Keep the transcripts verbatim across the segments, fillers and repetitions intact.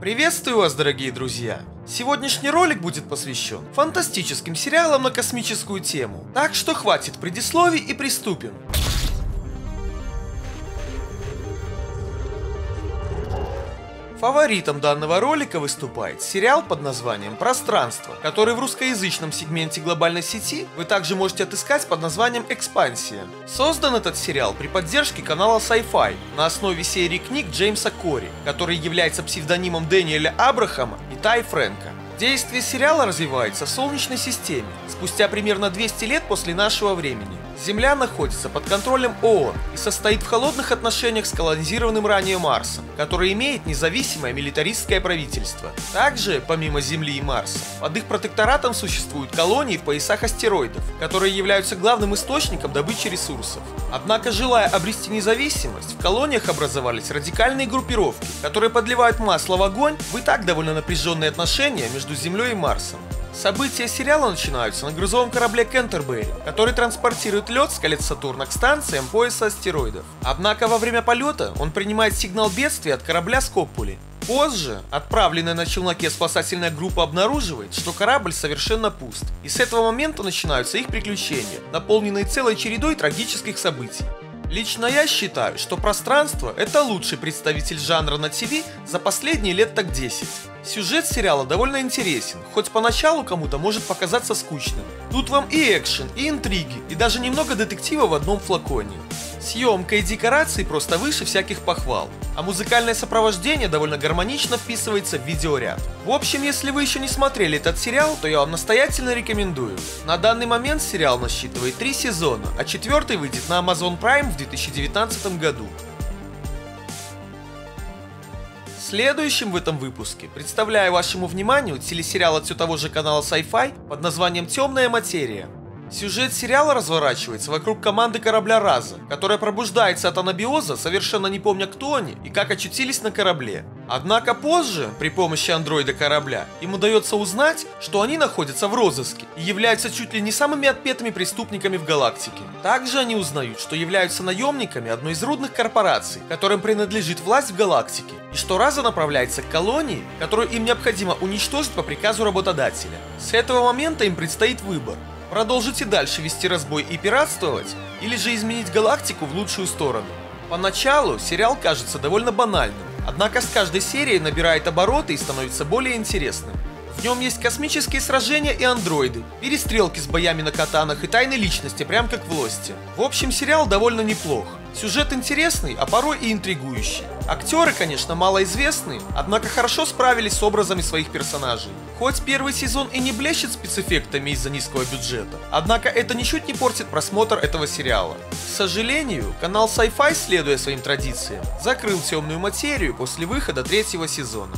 Приветствую вас, дорогие друзья! Сегодняшний ролик будет посвящен фантастическим сериалам на космическую тему, так что хватит предисловий и приступим! Фаворитом данного ролика выступает сериал под названием «Пространство», который в русскоязычном сегменте глобальной сети вы также можете отыскать под названием «Экспансия». Создан этот сериал при поддержке канала Sci-Fi на основе серии книг Джеймса Кори, который является псевдонимом Дэниеля Абрахама и Тай Фрэнка. Действие сериала развивается в Солнечной системе. Спустя примерно двести лет после нашего времени Земля находится под контролем ООН и состоит в холодных отношениях с колонизированным ранее Марсом, который имеет независимое милитаристское правительство. Также, помимо Земли и Марса, под их протекторатом существуют колонии в поясах астероидов, которые являются главным источником добычи ресурсов. Однако, желая обрести независимость, в колониях образовались радикальные группировки, которые подливают масло в огонь в и так довольно напряженные отношения между Землей и Марсом. События сериала начинаются на грузовом корабле Кентербери, который транспортирует лед с колец Сатурна к станциям пояса астероидов. Однако во время полета он принимает сигнал бедствия от корабля Скопули. Позже отправленная на челноке спасательная группа обнаруживает, что корабль совершенно пуст, и с этого момента начинаются их приключения, наполненные целой чередой трагических событий. Лично я считаю, что «Пространство» — это лучший представитель жанра на ТВ за последние лет так десять. Сюжет сериала довольно интересен, хоть поначалу кому-то может показаться скучным. Тут вам и экшен, и интриги, и даже немного детектива в одном флаконе. Съемка и декорации просто выше всяких похвал, а музыкальное сопровождение довольно гармонично вписывается в видеоряд. В общем, если вы еще не смотрели этот сериал, то я вам настоятельно рекомендую. На данный момент сериал насчитывает три сезона, а четвертый выйдет на Amazon Prime в две тысячи девятнадцатом году. Следующим в этом выпуске представляю вашему вниманию телесериал от все того же канала Sci-Fi под названием «Тёмная материя». Сюжет сериала разворачивается вокруг команды корабля «Раза», которая пробуждается от анабиоза, совершенно не помня, кто они и как очутились на корабле. Однако позже, при помощи андроида корабля, им удается узнать, что они находятся в розыске и являются чуть ли не самыми отпетыми преступниками в галактике. Также они узнают, что являются наемниками одной из рудных корпораций, которым принадлежит власть в галактике, и что Раза направляется к колонии, которую им необходимо уничтожить по приказу работодателя. С этого момента им предстоит выбор: продолжить и дальше вести разбой и пиратствовать, или же изменить галактику в лучшую сторону. Поначалу сериал кажется довольно банальным. Однако с каждой серией набирает обороты и становится более интересным. В нем есть космические сражения и андроиды, перестрелки с боями на катанах и тайны личности, прям как в Лосте. В общем, сериал довольно неплох. Сюжет интересный, а порой и интригующий. Актеры, конечно, малоизвестны, однако хорошо справились с образами своих персонажей. Хоть первый сезон и не блещет спецэффектами из-за низкого бюджета, однако это ничуть не портит просмотр этого сериала. К сожалению, канал Sci-Fi, следуя своим традициям, закрыл «Темную материю» после выхода третьего сезона.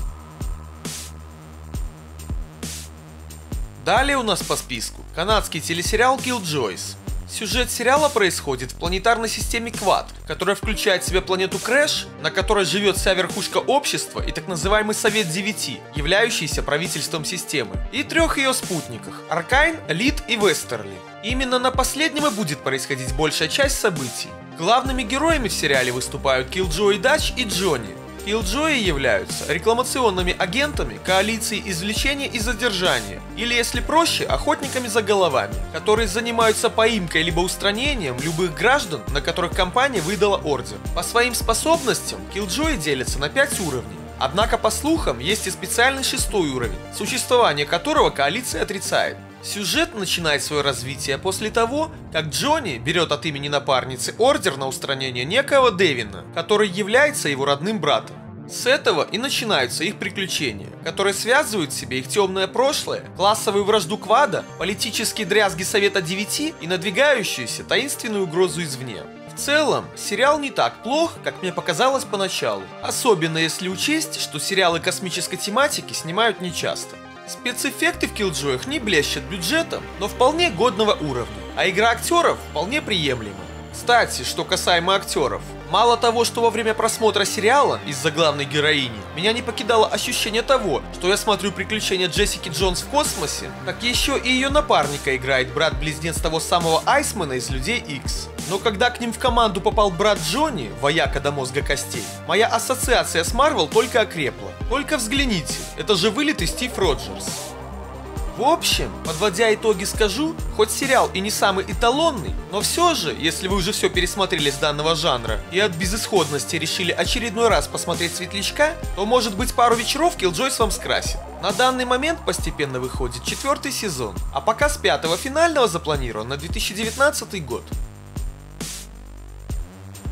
Далее у нас по списку канадский телесериал Killjoys. Сюжет сериала происходит в планетарной системе Quad, которая включает в себя планету Крэш, на которой живет вся верхушка общества и так называемый Совет девяти, являющийся правительством системы, и трех ее спутниках – Аркайн, Лид и Вестерли. Именно на последнем и будет происходить большая часть событий. Главными героями в сериале выступают Киллджой, Дач и Джонни. Киллджои являются рекламационными агентами коалиции извлечения и задержания, или, если проще, охотниками за головами, которые занимаются поимкой либо устранением любых граждан, на которых компания выдала ордер. По своим способностям Киллджои делятся на пять уровней. Однако, по слухам, есть и специальный шестой уровень, существование которого коалиция отрицает. Сюжет начинает свое развитие после того, как Джонни берет от имени напарницы ордер на устранение некого Дэвина, который является его родным братом. С этого и начинаются их приключения, которые связывают в себе их темное прошлое, классовую вражду Квада, политические дрязги Совета девяти и надвигающуюся таинственную угрозу извне. В целом, сериал не так плох, как мне показалось поначалу, особенно если учесть, что сериалы космической тематики снимают нечасто. Спецэффекты в Killjoys не блещут бюджетом, но вполне годного уровня, а игра актеров вполне приемлема. Кстати, что касаемо актеров. Мало того, что во время просмотра сериала из-за главной героини меня не покидало ощущение того, что я смотрю приключения Джессики Джонс в космосе, так еще и ее напарника играет брат-близнец того самого Айсмена из Людей Икс. Но когда к ним в команду попал брат Джонни, вояка до мозга костей, моя ассоциация с Марвел только окрепла. Только взгляните, это же вылитый Стив Роджерс. В общем, подводя итоги скажу, хоть сериал и не самый эталонный, но все же, если вы уже все пересмотрели с данного жанра и от безысходности решили очередной раз посмотреть Светлячка, то может быть пару вечеров Killjoys вам скрасит. На данный момент постепенно выходит четвертый сезон, а пока с пятого финального запланирован на две тысячи девятнадцатый год.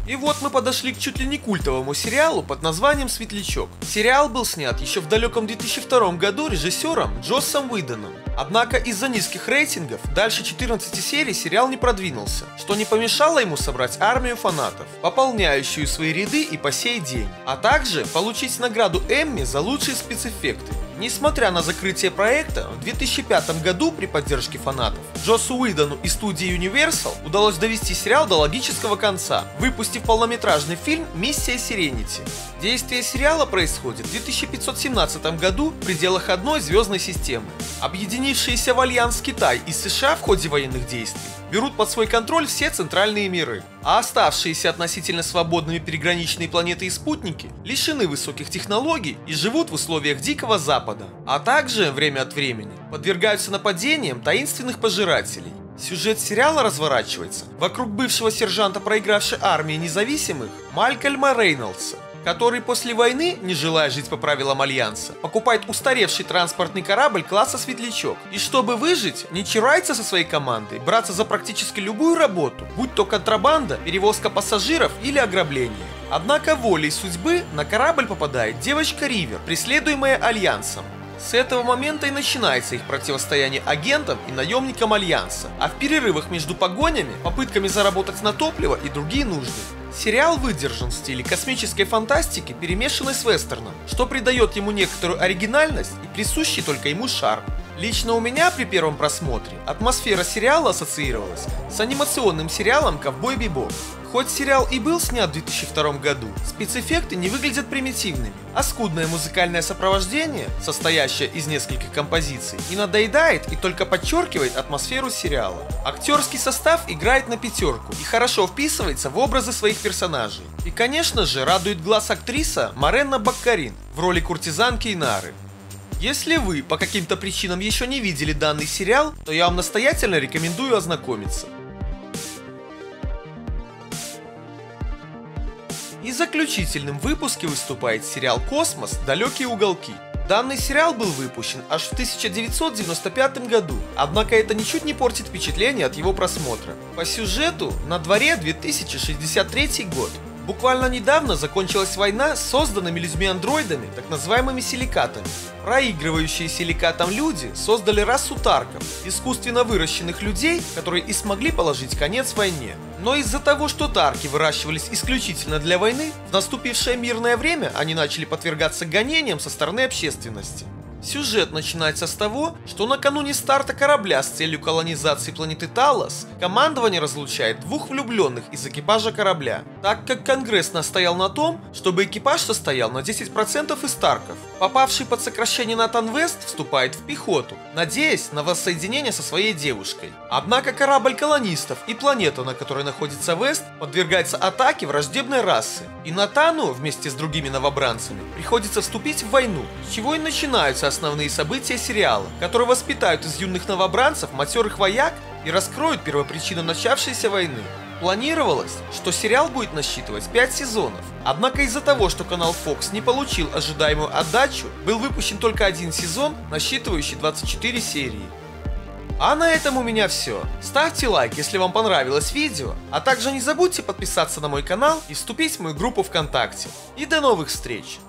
И вот мы подошли к чуть ли не культовому сериалу под названием «Светлячок». Сериал был снят еще в далеком две тысячи втором году режиссером Джоссом Уидоном. Однако из-за низких рейтингов дальше четырнадцати серий сериал не продвинулся, что не помешало ему собрать армию фанатов, пополняющую свои ряды и по сей день, а также получить награду Эмми за лучшие спецэффекты. Несмотря на закрытие проекта, в две тысячи пятом году при поддержке фанатов Джоссу Уидону и студии Universal удалось довести сериал до логического конца, выпустив полнометражный фильм «Миссия Сиренити». Действие сериала происходит в две тысячи пятьсот семнадцатом году в пределах одной звездной системы. Объединившиеся в альянс Китай и США в ходе военных действий берут под свой контроль все центральные миры, а оставшиеся относительно свободными переграничные планеты и спутники лишены высоких технологий и живут в условиях Дикого Запада, а также время от времени подвергаются нападениям таинственных пожирателей. Сюжет сериала разворачивается вокруг бывшего сержанта проигравшей армии независимых Малькольма Рейнольдса, который после войны, не желая жить по правилам Альянса, покупает устаревший транспортный корабль класса «Светлячок». И чтобы выжить, не чурается со своей командой браться за практически любую работу, будь то контрабанда, перевозка пассажиров или ограбление. Однако волей судьбы на корабль попадает девочка Ривер, преследуемая Альянсом. С этого момента и начинается их противостояние агентам и наемникам Альянса, а в перерывах между погонями, попытками заработать на топливо и другие нужды. Сериал выдержан в стиле космической фантастики, перемешанной с вестерном, что придает ему некоторую оригинальность и присущий только ему шарм. Лично у меня при первом просмотре атмосфера сериала ассоциировалась с анимационным сериалом «Ковбой Бибоп». Хоть сериал и был снят в две тысячи втором году, спецэффекты не выглядят примитивными, а скудное музыкальное сопровождение, состоящее из нескольких композиций, не надоедает и только подчеркивает атмосферу сериала. Актерский состав играет на пятерку и хорошо вписывается в образы своих персонажей. И, конечно же, радует глаз актриса Маренна Баккарин в роли куртизанки Инары. Если вы по каким-то причинам еще не видели данный сериал, то я вам настоятельно рекомендую ознакомиться. И заключительным в выпуске выступает сериал «Космос: Далёкие уголки». Данный сериал был выпущен аж в тысяча девятьсот девяносто пятом году, однако это ничуть не портит впечатление от его просмотра. По сюжету на дворе две тысячи шестьдесят третий год. Буквально недавно закончилась война с созданными людьми-андроидами, так называемыми силикатами. Проигрывающие силикатом люди создали расу тарков, искусственно выращенных людей, которые и смогли положить конец войне. Но из-за того, что тарки выращивались исключительно для войны, в наступившее мирное время они начали подвергаться гонениям со стороны общественности. Сюжет начинается с того, что накануне старта корабля с целью колонизации планеты Талос командование разлучает двух влюбленных из экипажа корабля, так как Конгресс настоял на том, чтобы экипаж состоял на десять процентов из тарков. Попавший под сокращение Натан Вест вступает в пехоту, надеясь на воссоединение со своей девушкой. Однако корабль колонистов и планета, на которой находится Вест, подвергается атаке враждебной расы, и Натану вместе с другими новобранцами приходится вступить в войну, с чего и начинаются основные события сериала, которые воспитают из юных новобранцев матерых вояк и раскроют первопричину начавшейся войны. Планировалось, что сериал будет насчитывать пять сезонов, однако из-за того, что канал Fox не получил ожидаемую отдачу, был выпущен только один сезон, насчитывающий двадцать четыре серии. А на этом у меня все. Ставьте лайк, если вам понравилось видео, а также не забудьте подписаться на мой канал и вступить в мою группу ВКонтакте. И до новых встреч!